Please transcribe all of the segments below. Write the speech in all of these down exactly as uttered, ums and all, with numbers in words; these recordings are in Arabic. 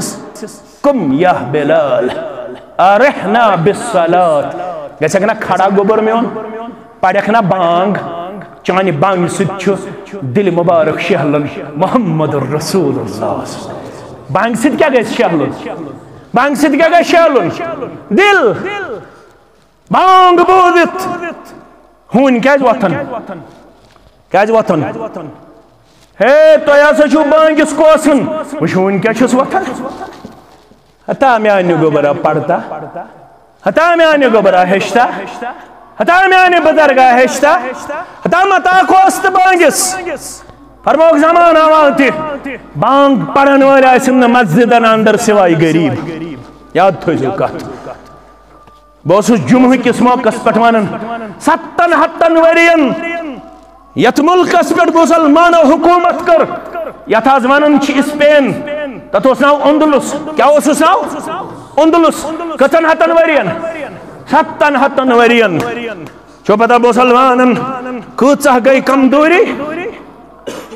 सिस्कम या बिलाल अरहना बिस्सलात जैसे कि ना खड़ा गोबर में उन पढ़ना बांग चानी बांग सिद्ध दिल मुबारक शहलन मोहम्मद रसूलुल्लाह बांग सिद्ध क्या गए शहलन बांग सिद्ध क्या गए शहलन दिल बांग बोधित हूँ क्या जवातन क्या जवातन ہے تو یا سچو بانگس کوسن وشون کیا چھس وطن ہتا میں آنے گبرہ پڑھتا ہتا میں آنے گبرہ ہشتا ہتا میں آنے بدرگاہ ہشتا ہتا مطا کوست بانگس فرموک زمان آوانتی بانگ پڑھن والی اسم مسجدن اندر سوائی گریب یاد تھوئی زکات بوسو جمعہ کس موقع پٹوانن ستن حتن ورین یت ملکس پر مسلمان حکومت کر یت آز ونن چھ اسپین تتو سناو اندلس کیا ہو سناو اندلس کتن ہتن ورین ستن ہتن ورین چو پتا مسلمانن کچھ گئی کم دوری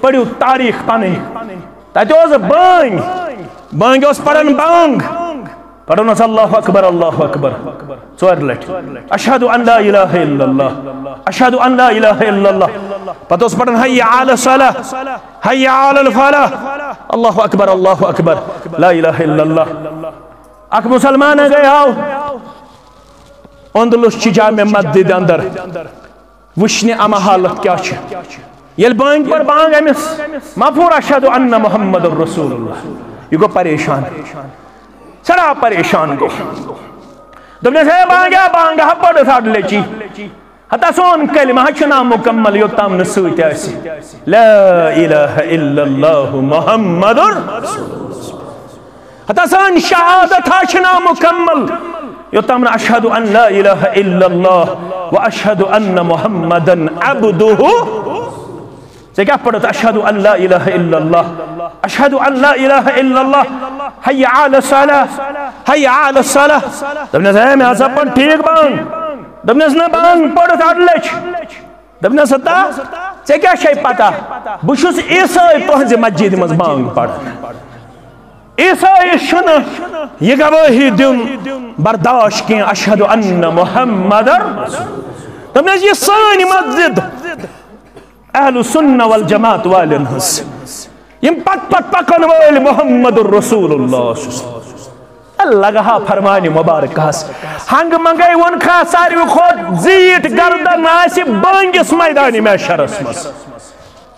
پڑیو تاریخ پانے تتو از بانگ بانگ اس پڑن بانگ پڑھنا اللہ اکبر اللہ اکبر سوار لیٹ اشہد ان لا الہ الا اللہ اشہد ان لا الہ الا اللہ پتہ اس پڑھن حی علی الصلاۃ حی علی الفلاح اللہ اکبر اللہ اکبر لا الہ الا اللہ اک مسلمان گئے آؤ اندلس چھ جامع مسجد اندر وشن اما حالت کیا چھ یل بانگ پر بانگ امس مفہور اشہد ان محمد الرسول اللہ یہ کو پریشان سرا پریشان کو دم نے سے بانگا بانگا پڑھ ساڑ لیچی حتا سون کلمہ چنا مکمل یو تام نسوت اسی لا الہ الا اللہ محمد رسول اللہ حتا سان شہادت چنا مکمل یو تام اشہد ان لا الہ الا اللہ واشہد ان محمدن عبدہ سے کیا پڑھتا اشہد ان لا الہ الا اللہ اشہد ان لا الہ الا اللہ حی علی الصلاۃ حی علی الصلاۃ دبنے سے میں آسا پڑھ ٹھیک بانگ دبنے سے بانگ پڑھتا اڈلچ دبنے سے تا سے کیا شئی پتا بشس عیسائی توہنز مسجد مز بانگ پڑھ عیسائی شن یہ گواہی دن برداشت کین اشہد ان محمد دبنے سے یہ سانی مسجد اہل سنہ والجماعت والن حس یم پت پت پکن والی محمد الرسول اللہ اللہ گہا فرمانی مبارک حس ہنگ منگئی ون خواہ ساری خود زیت گردن آسی بانگس میدانی میں شرس مس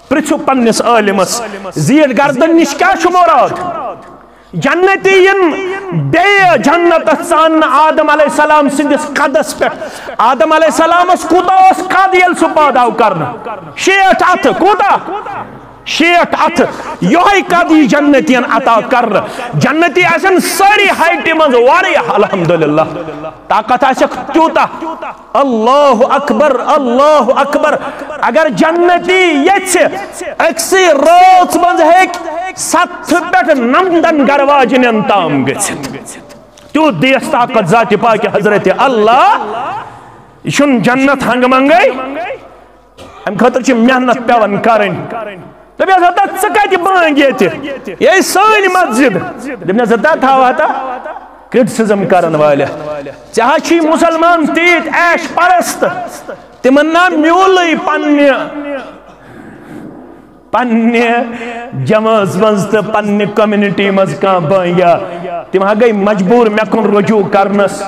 پرچو پنس عالمس زیت گردن نشکا شمورات جنتی ین بے جنت سان آدم علیہ السلام سندس قدس پر آدم علیہ السلام اس کودا اس قادیل سپاداو کرنا شیعت عط کودا شیعت عط یوہی قادی جنتی ین عطا کرنا جنتی ایسن ساری حیٹی منز واریح الحمدللہ طاقت ایسک چوتا اللہ اکبر اللہ اکبر اگر جنتی یچ سے اکسی روز منز ہیک ستھ پیٹ نمدن گرواجن انتام گیسد تو دیس طاقت ذات پاک حضرت اللہ شن جنت ہنگ منگئی ہم خطر چھ محنت پیون کرن دبی حضرتہ چکت بانگی تی یہ سانی مسجد دبی حضرتہ تھاوا تا کرٹسزم کرن والے چاہا چھ مسلمان تیت ایش پرست تمنا میولی پنی پنی جماز منز پنی کمیونٹی منز کان بانگیا تم ہاں گئی مجبور میں کن رجوع کرنس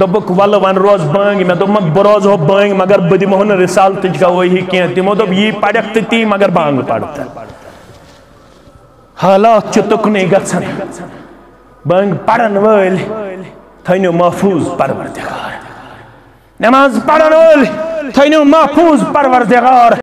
دبک ولوان روز بانگی میں دب مک بروز ہو بانگی مگر بدی مہن رسالت جگہ وہی کیا تیمو دب یہ پڑکتی تی مگر بانگ پڑتا حالات چتکنے گتسن بانگ پڑن ویل تھینو محفوظ پروردگار نماز پڑن ویل تھینو محفوظ پروردگار